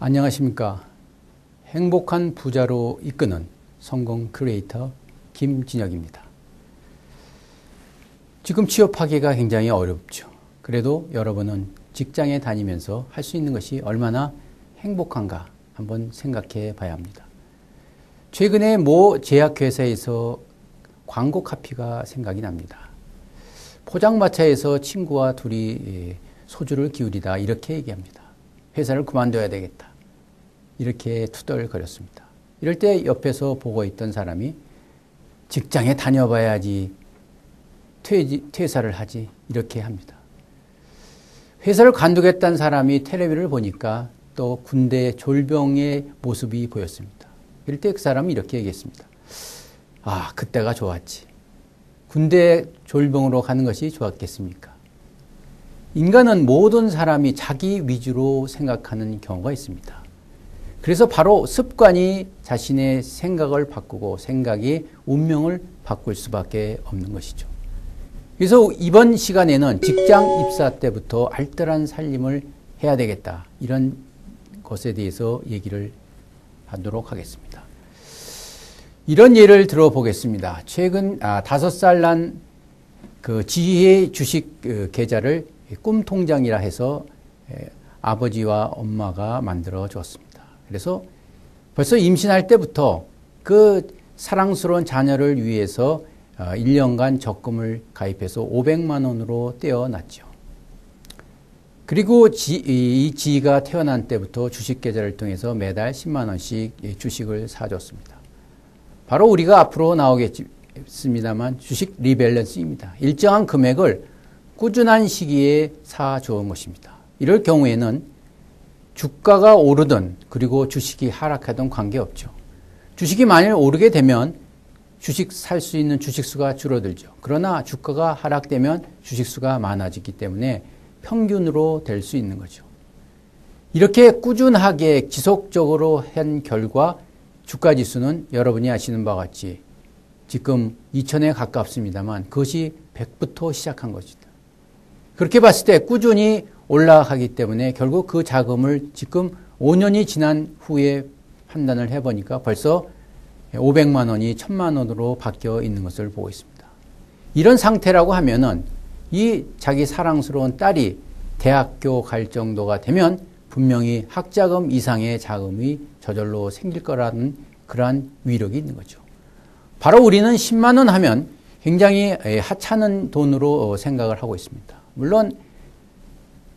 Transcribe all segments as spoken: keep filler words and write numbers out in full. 안녕하십니까. 행복한 부자로 이끄는 성공 크리에이터 김진혁입니다. 지금 취업하기가 굉장히 어렵죠. 그래도 여러분은 직장에 다니면서 할 수 있는 것이 얼마나 행복한가 한번 생각해 봐야 합니다. 최근에 모 제약회사에서 광고 카피가 생각이 납니다. 포장마차에서 친구와 둘이 소주를 기울이다 이렇게 얘기합니다. 회사를 그만둬야 되겠다. 이렇게 투덜거렸습니다. 이럴 때 옆에서 보고 있던 사람이 직장에 다녀봐야지 퇴지, 퇴사를 하지 이렇게 합니다. 회사를 관두겠다는 사람이 텔레비를 보니까 또 군대 졸병의 모습이 보였습니다. 이럴 때 그 사람이 이렇게 얘기했습니다. 아, 그때가 좋았지. 군대 졸병으로 가는 것이 좋았겠습니까? 인간은 모든 사람이 자기 위주로 생각하는 경우가 있습니다. 그래서 바로 습관이 자신의 생각을 바꾸고 생각이 운명을 바꿀 수밖에 없는 것이죠. 그래서 이번 시간에는 직장 입사 때부터 알뜰한 살림을 해야 되겠다. 이런 것에 대해서 얘기를 하도록 하겠습니다. 이런 예를 들어보겠습니다. 최근 아, 다섯 살 난 그 지혜 주식 그 계좌를 꿈통장이라 해서 에, 아버지와 엄마가 만들어 주었습니다. 그래서 벌써 임신할 때부터 그 사랑스러운 자녀를 위해서 어, 일 년간 적금을 가입해서 오백만 원으로 떼어놨죠. 그리고 지, 이 지혜가 태어난 때부터 주식 계좌를 통해서 매달 십만 원씩 주식을 사줬습니다. 바로 우리가 앞으로 나오겠습니다만 주식 리밸런스입니다. 일정한 금액을 꾸준한 시기에 사주은 것입니다. 이럴 경우에는 주가가 오르든 그리고 주식이 하락하든 관계없죠. 주식이 만일 오르게 되면 주식 살 수 있는 주식수가 줄어들죠. 그러나 주가가 하락되면 주식수가 많아지기 때문에 평균으로 될 수 있는 거죠. 이렇게 꾸준하게 지속적으로 한 결과 주가지수는 여러분이 아시는 바와 같이 지금 이천에 가깝습니다만 그것이 백부터 시작한 것이다. 그렇게 봤을 때 꾸준히 올라가기 때문에 결국 그 자금을 지금 오 년이 지난 후에 판단을 해보니까 벌써 오백만 원이 천만 원으로 바뀌어 있는 것을 보고 있습니다. 이런 상태라고 하면은 이 자기 사랑스러운 딸이 대학교 갈 정도가 되면 분명히 학자금 이상의 자금이 저절로 생길 거라는 그러한 위력이 있는 거죠. 바로 우리는 십만 원 하면 굉장히 하찮은 돈으로 생각을 하고 있습니다. 물론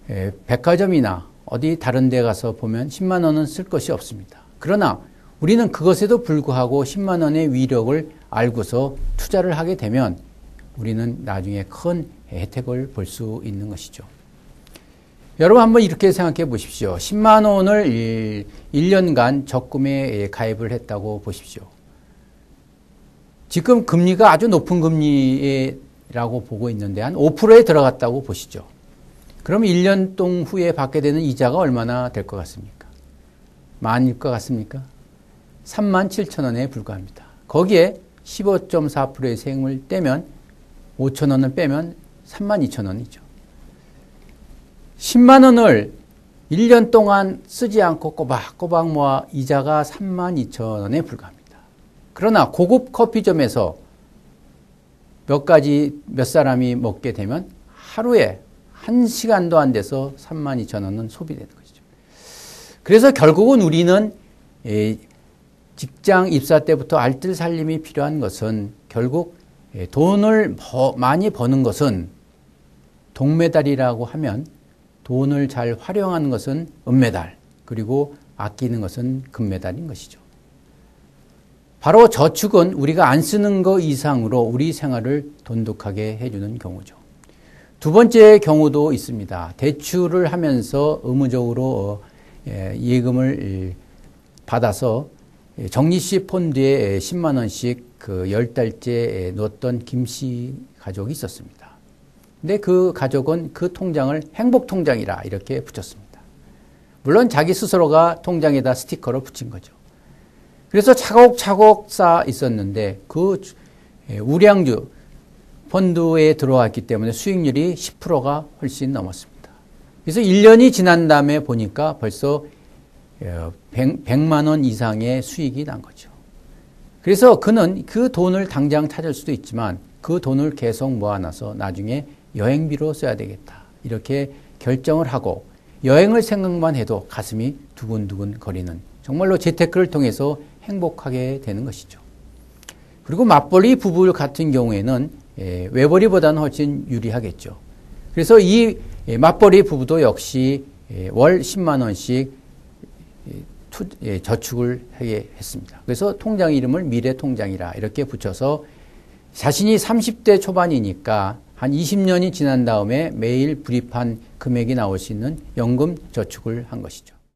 백화점이나 어디 다른 데 가서 보면 십만 원은 쓸 것이 없습니다. 그러나 우리는 그것에도 불구하고 십만 원의 위력을 알고서 투자를 하게 되면 우리는 나중에 큰 혜택을 볼 수 있는 것이죠. 여러분 한번 이렇게 생각해 보십시오. 십만 원을 일 년간 적금에 가입을 했다고 보십시오. 지금 금리가 아주 높은 금리라고 보고 있는데 한 오 퍼센트에 들어갔다고 보시죠. 그럼 일 년 동안 후에 받게 되는 이자가 얼마나 될 것 같습니까? 만일 것 같습니까? 삼만 칠천 원에 불과합니다. 거기에 십오 점 사 퍼센트의 세금을 떼면 오천 원을 빼면 삼만 이천 원이죠. 십만 원을 일 년 동안 쓰지 않고 꼬박꼬박 모아 이자가 삼만 이천 원에 불과합니다. 그러나 고급 커피점에서 몇 가지 몇 사람이 먹게 되면 하루에 한 시간도 안 돼서 삼만 이천 원은 소비되는 것이죠. 그래서 결국은 우리는 직장 입사 때부터 알뜰살림이 필요한 것은 결국 돈을 많이 버는 것은 동메달이라고 하면 돈을 잘 활용하는 것은 은메달, 그리고 아끼는 것은 금메달인 것이죠. 바로 저축은 우리가 안 쓰는 것 이상으로 우리 생활을 돈독하게 해주는 경우죠. 두 번째 경우도 있습니다. 대출을 하면서 의무적으로 예금을 받아서 적립식 펀드에 십만 원씩 그 열 달째 넣었던 김씨 가족이 있었습니다. 근데 그 가족은 그 통장을 행복통장이라 이렇게 붙였습니다. 물론 자기 스스로가 통장에다 스티커를 붙인 거죠. 그래서 차곡차곡 쌓아 있었는데 그 우량주 펀드에 들어왔기 때문에 수익률이 십 퍼센트가 훨씬 넘었습니다. 그래서 일 년이 지난 다음에 보니까 벌써 백만 원 이상의 수익이 난 거죠. 그래서 그는 그 돈을 당장 찾을 수도 있지만 그 돈을 계속 모아놔서 나중에 여행비로 써야 되겠다. 이렇게 결정을 하고 여행을 생각만 해도 가슴이 두근두근 거리는 정말로 재테크를 통해서 행복하게 되는 것이죠. 그리고 맞벌이 부부 같은 경우에는 외벌이보다는 훨씬 유리하겠죠. 그래서 이 맞벌이 부부도 역시 월 십만 원씩 저축을 하게 했습니다. 그래서 통장 이름을 미래통장이라 이렇게 붙여서 자신이 삼십 대 초반이니까 한 이십 년이 지난 다음에 매일 불입한 금액이 나올 수 있는 연금 저축을 한 것이죠.